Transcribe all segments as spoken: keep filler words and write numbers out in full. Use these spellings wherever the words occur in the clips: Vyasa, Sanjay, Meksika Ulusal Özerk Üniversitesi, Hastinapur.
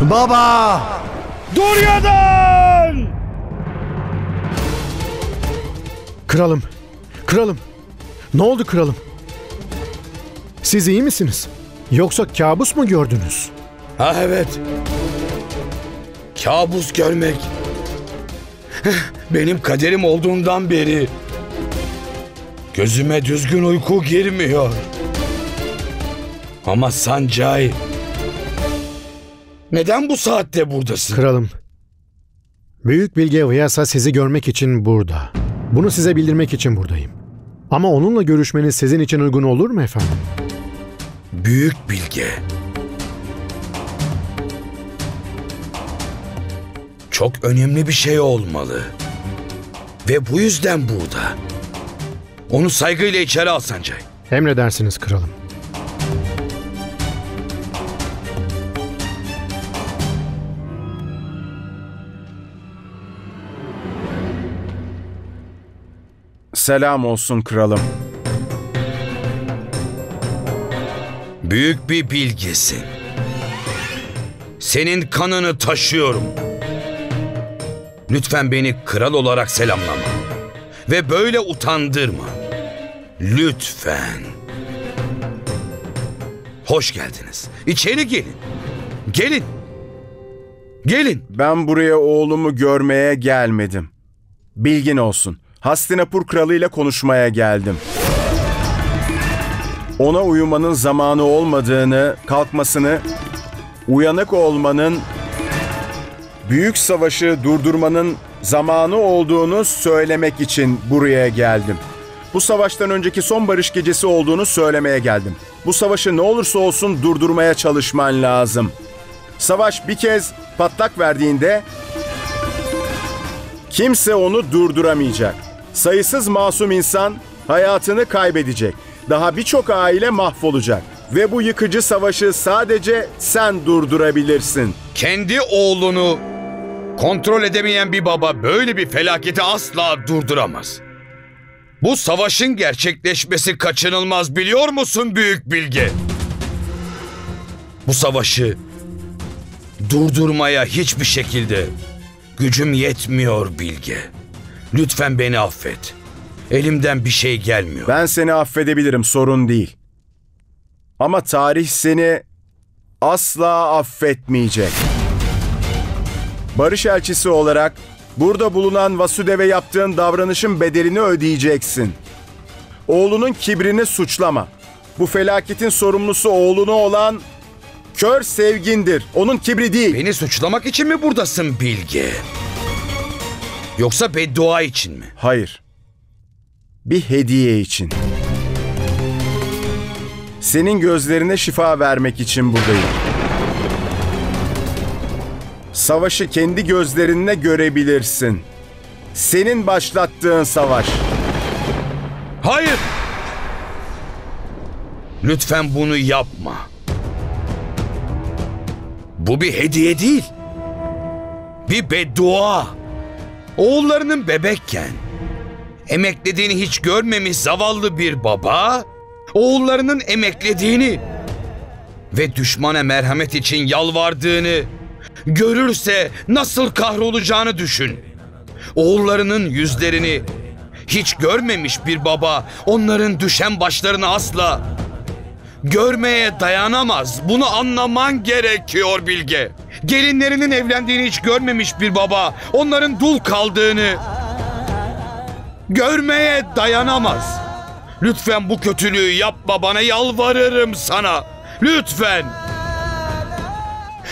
Baba! Dur yadan! Kralım, kralım. Ne oldu kralım? Siz iyi misiniz? Yoksa kabus mu gördünüz? Ha evet. Kabus görmek benim kaderim olduğundan beri gözüme düzgün uyku girmiyor. Ama Sanjay, neden bu saatte buradasın? Kralım, Büyük Bilge Vyasa sizi görmek için burada. Bunu size bildirmek için buradayım. Ama onunla görüşmeniz sizin için uygun olur mu efendim? Büyük Bilge. Çok önemli bir şey olmalı. Ve bu yüzden burada. Onu saygıyla içeri al Sanjay. Emredersiniz kralım. Selam olsun kralım. Büyük bir bilgesin. Senin kanını taşıyorum. Lütfen beni kral olarak selamlama. Ve böyle utandırma. Lütfen. Hoş geldiniz. İçeri gelin. Gelin. Gelin. Ben buraya oğlumu görmeye gelmedim. Bilgin olsun. Hastinapur kralıyla konuşmaya geldim. Ona uyumanın zamanı olmadığını, kalkmasını, uyanık olmanın, büyük savaşı durdurmanın zamanı olduğunu söylemek için buraya geldim. Bu savaştan önceki son barış gecesi olduğunu söylemeye geldim. Bu savaşı ne olursa olsun durdurmaya çalışman lazım. Savaş bir kez patlak verdiğinde kimse onu durduramayacak. Sayısız masum insan hayatını kaybedecek. Daha birçok aile mahvolacak. Ve bu yıkıcı savaşı sadece sen durdurabilirsin. Kendi oğlunu kontrol edemeyen bir baba böyle bir felaketi asla durduramaz. Bu savaşın gerçekleşmesi kaçınılmaz, biliyor musun Büyük Bilge? Bu savaşı durdurmaya hiçbir şekilde gücüm yetmiyor Bilge. Lütfen beni affet. Elimden bir şey gelmiyor. Ben seni affedebilirim, sorun değil. Ama tarih seni asla affetmeyecek. Barış elçisi olarak burada bulunan Vasudev'e yaptığın davranışın bedelini ödeyeceksin. Oğlunun kibrini suçlama. Bu felaketin sorumlusu oğlunu olan kör sevgindir. Onun kibri değil. Beni suçlamak için mi buradasın Bilge? Yoksa beddua için mi? Hayır. Bir hediye için. Senin gözlerine şifa vermek için buradayım. Savaşı kendi gözlerinle görebilirsin. Senin başlattığın savaş. Hayır! Lütfen bunu yapma. Bu bir hediye değil. Bir beddua. Oğullarının bebekken emeklediğini hiç görmemiş zavallı bir baba, oğullarının emeklediğini ve düşmana merhamet için yalvardığını görürse nasıl kahrolacağını düşün. Oğullarının yüzlerini hiç görmemiş bir baba, onların düşen başlarını asla görmeye dayanamaz. Bunu anlaman gerekiyor Bilge. Gelinlerinin evlendiğini hiç görmemiş bir baba, onların dul kaldığını görmeye dayanamaz. Lütfen bu kötülüğü yapma, bana yalvarırım sana. Lütfen.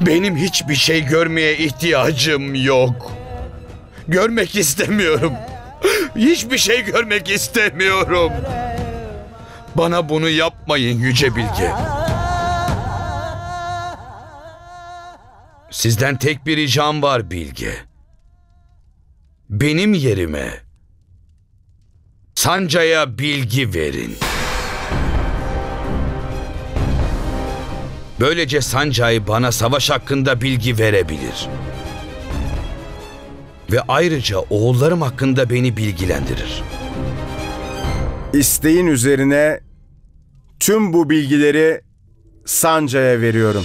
Benim hiçbir şey görmeye ihtiyacım yok. Görmek istemiyorum. Hiçbir şey görmek istemiyorum. Bana bunu yapmayın Yüce Bilge. Sizden tek bir ricam var Bilge. Benim yerime Sanjay'a bilgi verin. Böylece Sanjay bana savaş hakkında bilgi verebilir. Ve ayrıca oğullarım hakkında beni bilgilendirir. İsteğin üzerine tüm bu bilgileri Sanjay'a veriyorum.